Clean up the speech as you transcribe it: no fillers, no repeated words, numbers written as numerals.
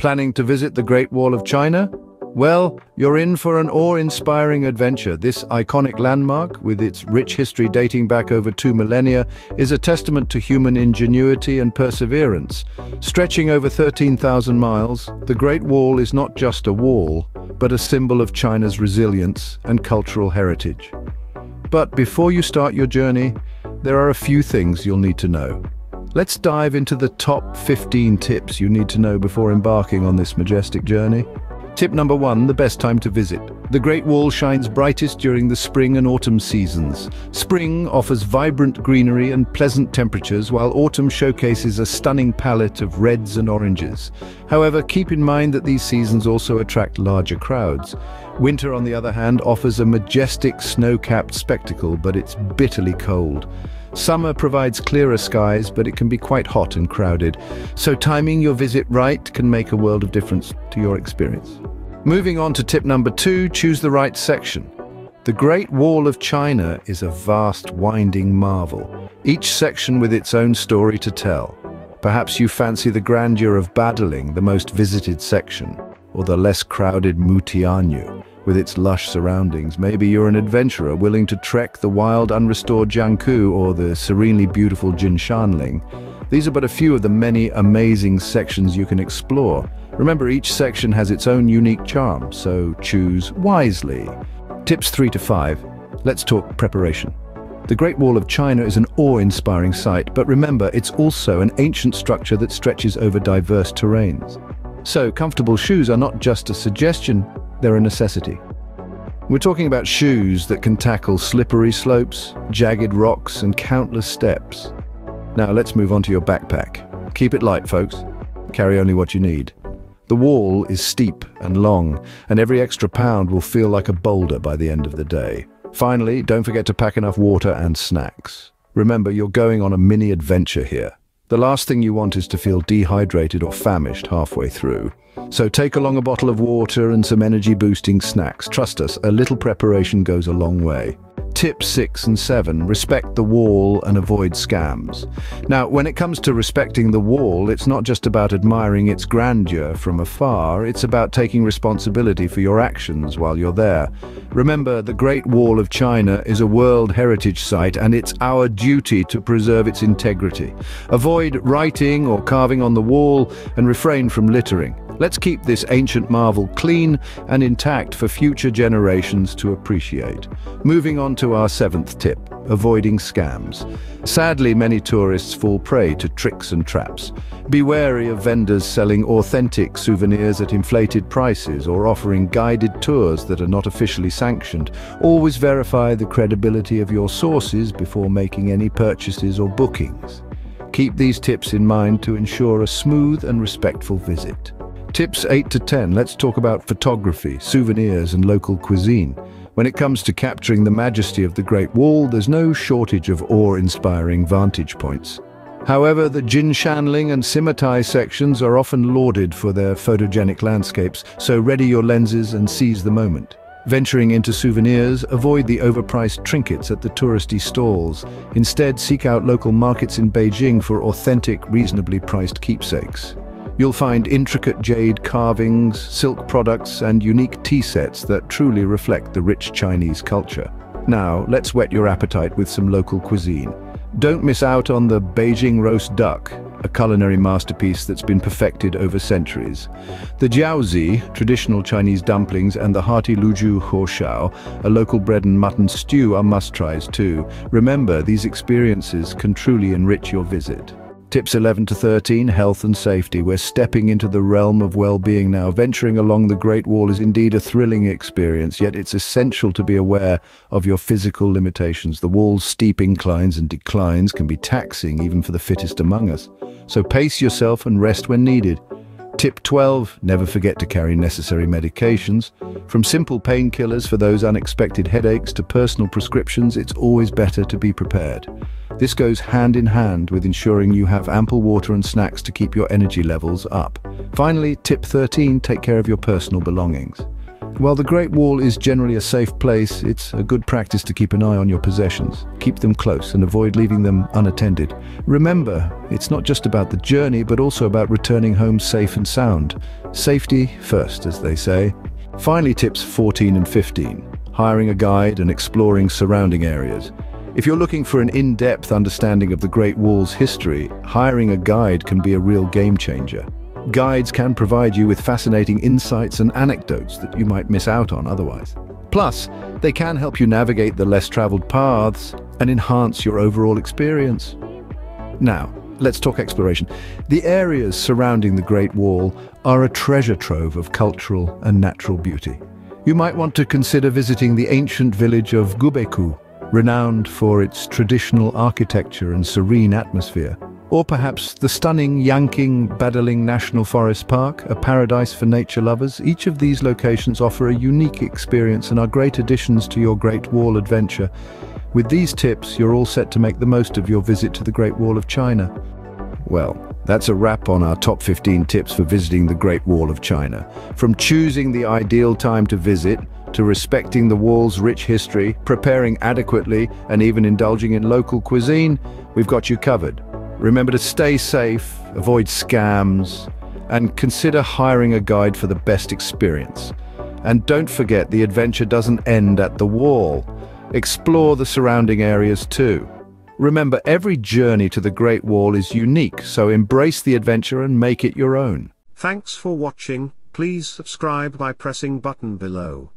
Planning to visit the Great Wall of China? Well, you're in for an awe-inspiring adventure. This iconic landmark, with its rich history dating back over 2 millennia, is a testament to human ingenuity and perseverance. Stretching over 13,000 miles, the Great Wall is not just a wall, but a symbol of China's resilience and cultural heritage. But before you start your journey, there are a few things you'll need to know. Let's dive into the top 15 tips you need to know before embarking on this majestic journey. Tip number 1, the best time to visit. The Great Wall shines brightest during the spring and autumn seasons. Spring offers vibrant greenery and pleasant temperatures, while autumn showcases a stunning palette of reds and oranges. However, keep in mind that these seasons also attract larger crowds. Winter, on the other hand, offers a majestic snow-capped spectacle, but it's bitterly cold. Summer provides clearer skies, but it can be quite hot and crowded, so timing your visit right can make a world of difference to your experience. Moving on to tip number 2, choose the right section. The Great Wall of China is a vast, winding marvel, each section with its own story to tell. Perhaps you fancy the grandeur of Badaling, the most visited section, or the less crowded Mutianyu, with its lush surroundings. Maybe you're an adventurer willing to trek the wild, unrestored Jiankou or the serenely beautiful Jinshanling. These are but a few of the many amazing sections you can explore. Remember, each section has its own unique charm, so choose wisely. Tips 3 to 5. Let's talk preparation. The Great Wall of China is an awe-inspiring sight, but remember, it's also an ancient structure that stretches over diverse terrains. So, comfortable shoes are not just a suggestion, they're a necessity. We're talking about shoes that can tackle slippery slopes, jagged rocks, and countless steps. Now let's move on to your backpack. Keep it light, folks. Carry only what you need. The wall is steep and long, and every extra pound will feel like a boulder by the end of the day. Finally, don't forget to pack enough water and snacks. Remember, you're going on a mini adventure here. The last thing you want is to feel dehydrated or famished halfway through. So take along a bottle of water and some energy-boosting snacks. Trust us, a little preparation goes a long way. Tips 6 and 7, respect the wall and avoid scams. Now, when it comes to respecting the wall, it's not just about admiring its grandeur from afar, it's about taking responsibility for your actions while you're there. Remember, the Great Wall of China is a World Heritage Site, and it's our duty to preserve its integrity. Avoid writing or carving on the wall, and refrain from littering. Let's keep this ancient marvel clean and intact for future generations to appreciate. Moving on to our 7th tip, avoiding scams. Sadly, many tourists fall prey to tricks and traps. Be wary of vendors selling authentic souvenirs at inflated prices or offering guided tours that are not officially sanctioned. Always verify the credibility of your sources before making any purchases or bookings. Keep these tips in mind to ensure a smooth and respectful visit. Tips 8 to 10, let's talk about photography, souvenirs, and local cuisine. When it comes to capturing the majesty of the Great Wall, there's no shortage of awe-inspiring vantage points. However, the Jinshanling and Simatai sections are often lauded for their photogenic landscapes, so ready your lenses and seize the moment. Venturing into souvenirs, avoid the overpriced trinkets at the touristy stalls. Instead, seek out local markets in Beijing for authentic, reasonably priced keepsakes. You'll find intricate jade carvings, silk products, and unique tea sets that truly reflect the rich Chinese culture. Now, let's whet your appetite with some local cuisine. Don't miss out on the Beijing roast duck, a culinary masterpiece that's been perfected over centuries. The jiaozi, traditional Chinese dumplings, and the hearty lujiu huxiao, a local bread and mutton stew, are must-tries too. Remember, these experiences can truly enrich your visit. Tips 11 to 13, health and safety. We're stepping into the realm of well-being now. Venturing along the Great Wall is indeed a thrilling experience, yet it's essential to be aware of your physical limitations. The wall's steep inclines and declines can be taxing even for the fittest among us. So pace yourself and rest when needed. Tip 12, never forget to carry necessary medications. From simple painkillers for those unexpected headaches to personal prescriptions, it's always better to be prepared. This goes hand in hand with ensuring you have ample water and snacks to keep your energy levels up. Finally, tip 13, take care of your personal belongings. While the Great Wall is generally a safe place, it's a good practice to keep an eye on your possessions. Keep them close and avoid leaving them unattended. Remember, it's not just about the journey, but also about returning home safe and sound. Safety first, as they say. Finally, tips 14 and 15. Hiring a guide and exploring surrounding areas. If you're looking for an in-depth understanding of the Great Wall's history, hiring a guide can be a real game-changer. Guides can provide you with fascinating insights and anecdotes that you might miss out on otherwise. Plus, they can help you navigate the less traveled paths and enhance your overall experience. Now, let's talk exploration. The areas surrounding the Great Wall are a treasure trove of cultural and natural beauty. You might want to consider visiting the ancient village of Gubeikou, renowned for its traditional architecture and serene atmosphere. Or perhaps the stunning Yanqing Badaling National Forest Park, a paradise for nature lovers. Each of these locations offer a unique experience and are great additions to your Great Wall adventure. With these tips, you're all set to make the most of your visit to the Great Wall of China. Well, that's a wrap on our top 15 tips for visiting the Great Wall of China. From choosing the ideal time to visit, to respecting the wall's rich history, preparing adequately, and even indulging in local cuisine, we've got you covered. Remember to stay safe, avoid scams, and consider hiring a guide for the best experience. And don't forget, the adventure doesn't end at the wall. Explore the surrounding areas too. Remember, every journey to the Great Wall is unique, so embrace the adventure and make it your own. Thanks for watching. Please subscribe by pressing button below.